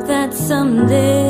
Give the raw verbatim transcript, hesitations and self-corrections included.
hope that someday